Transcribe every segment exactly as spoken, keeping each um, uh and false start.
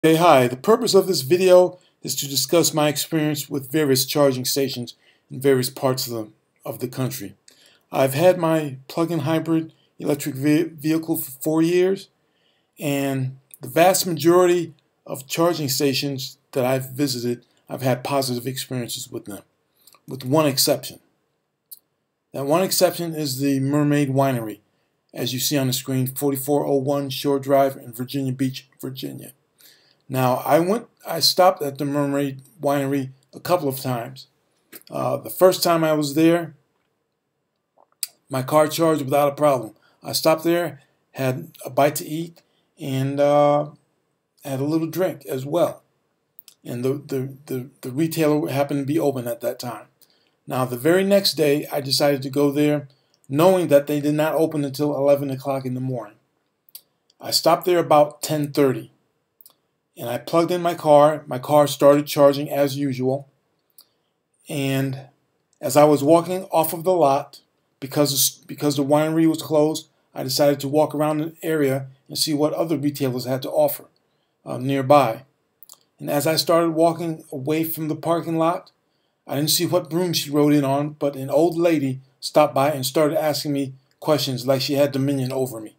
Hey, hi, the purpose of this video is to discuss my experience with various charging stations in various parts of the, of the country. I've had my plug-in hybrid electric ve vehicle for four years, and the vast majority of charging stations that I've visited, I've had positive experiences with them, with one exception. That one exception is the Mermaid Winery, as you see on the screen, forty-four oh one Shore Drive in Virginia Beach, Virginia. Now, I went, I stopped at the Mermaid Winery a couple of times. Uh, the first time I was there, my car charged without a problem. I stopped there, had a bite to eat, and uh, had a little drink as well. And the, the, the, the retailer happened to be open at that time. Now, the very next day, I decided to go there, knowing that they did not open until eleven o'clock in the morning. I stopped there about ten thirty. And I plugged in my car. My car started charging as usual. And as I was walking off of the lot, because, because the winery was closed, I decided to walk around the area and see what other retailers had to offer uh, nearby. And as I started walking away from the parking lot, I didn't see what broom she rode in on, but an old lady stopped by and started asking me questions like she had dominion over me.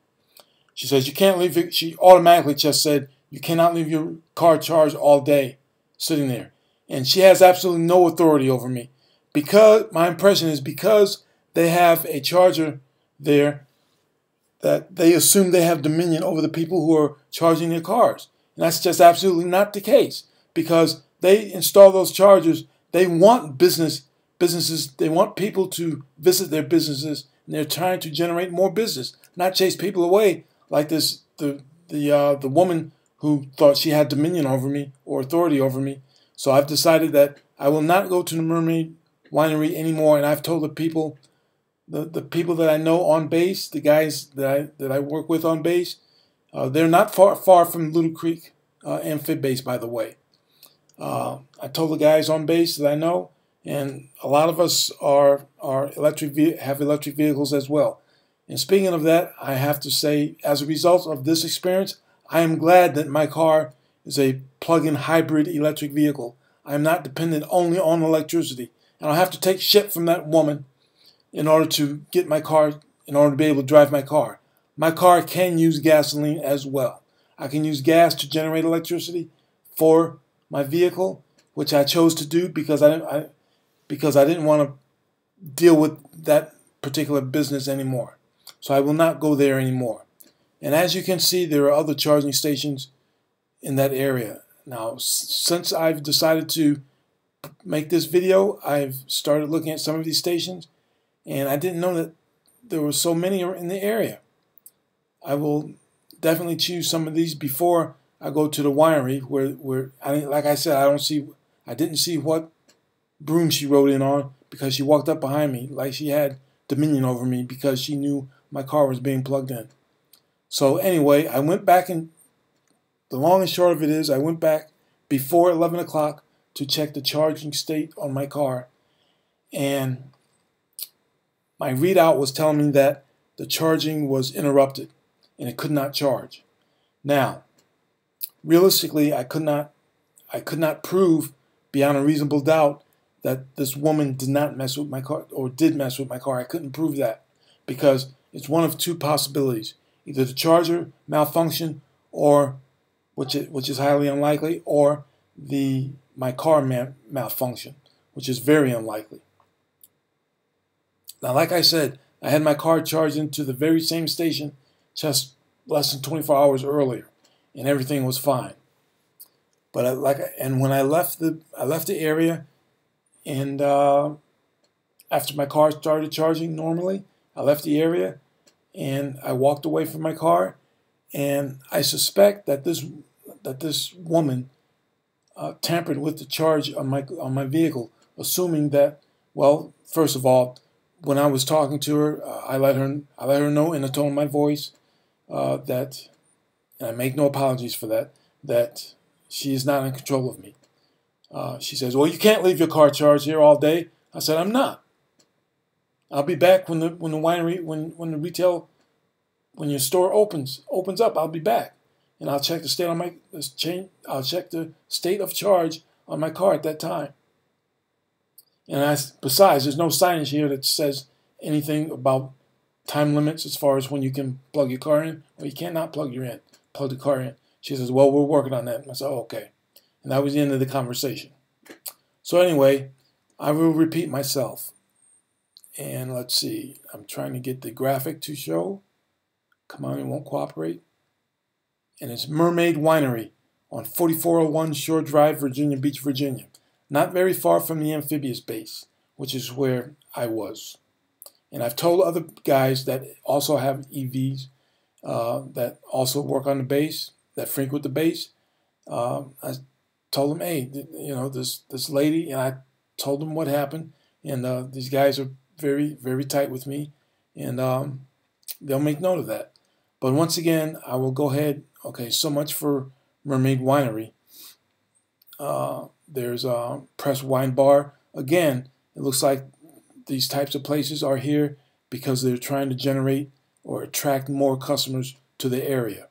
She says, "You can't leave it." She automatically just said, "You cannot leave your car charged all day sitting there." And she has absolutely no authority over me. Because my impression is because they have a charger there, that they assume they have dominion over the people who are charging their cars. And that's just absolutely not the case. Because they install those chargers, they want business businesses, they want people to visit their businesses, and they're trying to generate more business, not chase people away like this the the uh the woman who thought she had dominion over me or authority over me. So I've decided that I will not go to the Mermaid Winery anymore, and I've told the people, the, the people that I know on base, the guys that I, that I work with on base, uh, they're not far, far from Little Creek uh, Amphib Base, by the way. Uh, I told the guys on base that I know, and a lot of us are, are electric have electric vehicles as well. And speaking of that, I have to say, as a result of this experience, I am glad that my car is a plug-in hybrid electric vehicle. I am not dependent only on electricity. I don't have to take shit from that woman in order to get my car, in order to be able to drive my car. My car can use gasoline as well. I can use gas to generate electricity for my vehicle, which I chose to do because I, I, because I didn't want to deal with that particular business anymore. So I will not go there anymore. And as you can see, there are other charging stations in that area. Now, since I've decided to make this video, I've started looking at some of these stations, and I didn't know that there were so many in the area. I will definitely choose some of these before I go to the winery, where, where I mean, like I said, I don't see, I didn't see what broom she rode in on, because she walked up behind me like she had dominion over me because she knew my car was being plugged in. So anyway, I went back, and the long and short of it is I went back before eleven o'clock to check the charging state on my car. And my readout was telling me that the charging was interrupted and it could not charge. Now, realistically, I could not, I could not prove beyond a reasonable doubt that this woman did not mess with my car or did mess with my car. I couldn't prove that because it's one of two possibilities. Either the charger malfunctioned, or which is, which is highly unlikely, or the my car man, malfunctioned, which is very unlikely. Now, like I said, I had my car charged into the very same station just less than twenty-four hours earlier, and everything was fine. But I, like, and when I left the I left the area, and uh, after my car started charging normally, I left the area. And I walked away from my car, and I suspect that this that this woman uh, tampered with the charge on my on my vehicle, assuming that, well, first of all, when I was talking to her, uh, I let her I let her know in the tone of my voice uh, that, and I make no apologies for that, that she is not in control of me. Uh, she says, "Well, you can't leave your car charged here all day." I said, "I'm not. I'll be back when the when the winery when when the retail when your store opens opens up. I'll be back." and I'll check the state on my chain. I'll check the state of charge on my car at that time. And I, besides, there's no signage here that says anything about time limits as far as when you can plug your car in or you cannot plug your in. Plug the car in. She says, "Well, we're working on that." And I said, oh, "Okay." And that was the end of the conversation. So anyway, I will repeat myself. And let's see. I'm trying to get the graphic to show. Come on, it won't cooperate. And it's Mermaid Winery on forty-four oh one Shore Drive, Virginia Beach, Virginia. Not very far from the amphibious base, which is where I was. And I've told other guys that also have E Vs, uh, that also work on the base, that frequent the base. Uh, I told them, hey, you know, this, this lady, and I told them what happened. And uh, these guys are very, very tight with me. And um, they'll make note of that. But once again, I will go ahead. Okay, so much for Mermaid Winery. Uh, there's a Press Wine Bar. Again, it looks like these types of places are here because they're trying to generate or attract more customers to the area.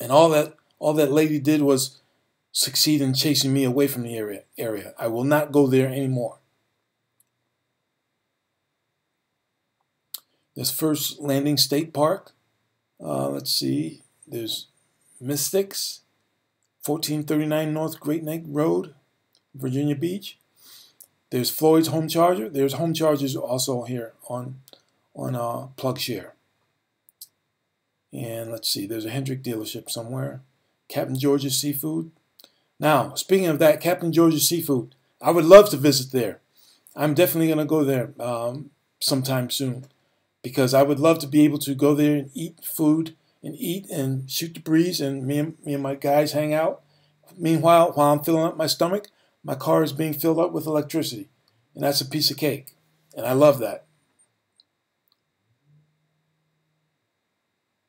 And all that all that lady did was succeed in chasing me away from the area. area. I will not go there anymore. There's First Landing State Park. Uh, let's see. There's Mystics. fourteen thirty-nine North Great Neck Road, Virginia Beach. There's Floyd's Home Charger. There's Home Chargers also here on, on uh, Plug Share. And let's see, there's a Hendrick dealership somewhere. Captain George's Seafood. Now, speaking of that, Captain George's Seafood, I would love to visit there. I'm definitely going to go there um, sometime soon because I would love to be able to go there and eat food and eat and shoot the breeze, and me and, me and my guys hang out. Meanwhile, while I'm filling up my stomach, my car is being filled up with electricity, and that's a piece of cake, and I love that.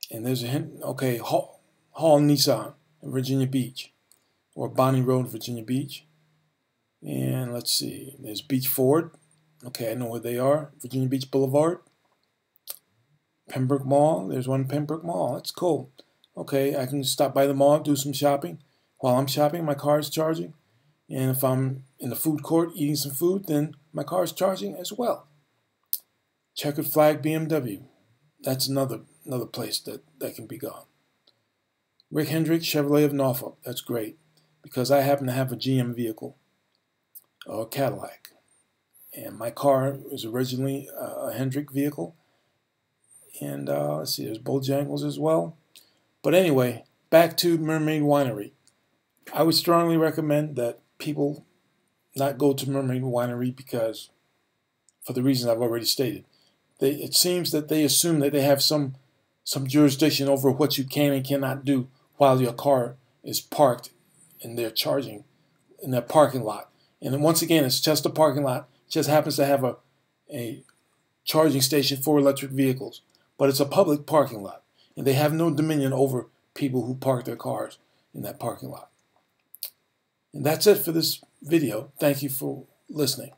And there's a hint, okay, Hall, Hall Nissan in Virginia Beach, or Bonnie Road, Virginia Beach. And let's see, there's Beach Ford. Okay, I know where they are, Virginia Beach Boulevard. Pembroke Mall. There's one Pembroke Mall. That's cool. Okay, I can stop by the mall, do some shopping. While I'm shopping, my car is charging. And if I'm in the food court eating some food, then my car is charging as well. Checkered Flag B M W. That's another another place that, that can be gone. Rick Hendricks Chevrolet of Norfolk. That's great because I happen to have a G M vehicle or a Cadillac. And my car is originally a Hendrick vehicle. And uh, let's see, there's Bojangles as well. But anyway, back to Mermaid Winery. I would strongly recommend that people not go to Mermaid Winery because, for the reasons I've already stated, they, it seems that they assume that they have some, some jurisdiction over what you can and cannot do while your car is parked in their charging, in their parking lot. And then once again, it's just a parking lot. It just happens to have a, a charging station for electric vehicles. But it's a public parking lot, and they have no dominion over people who park their cars in that parking lot. And that's it for this video. Thank you for listening.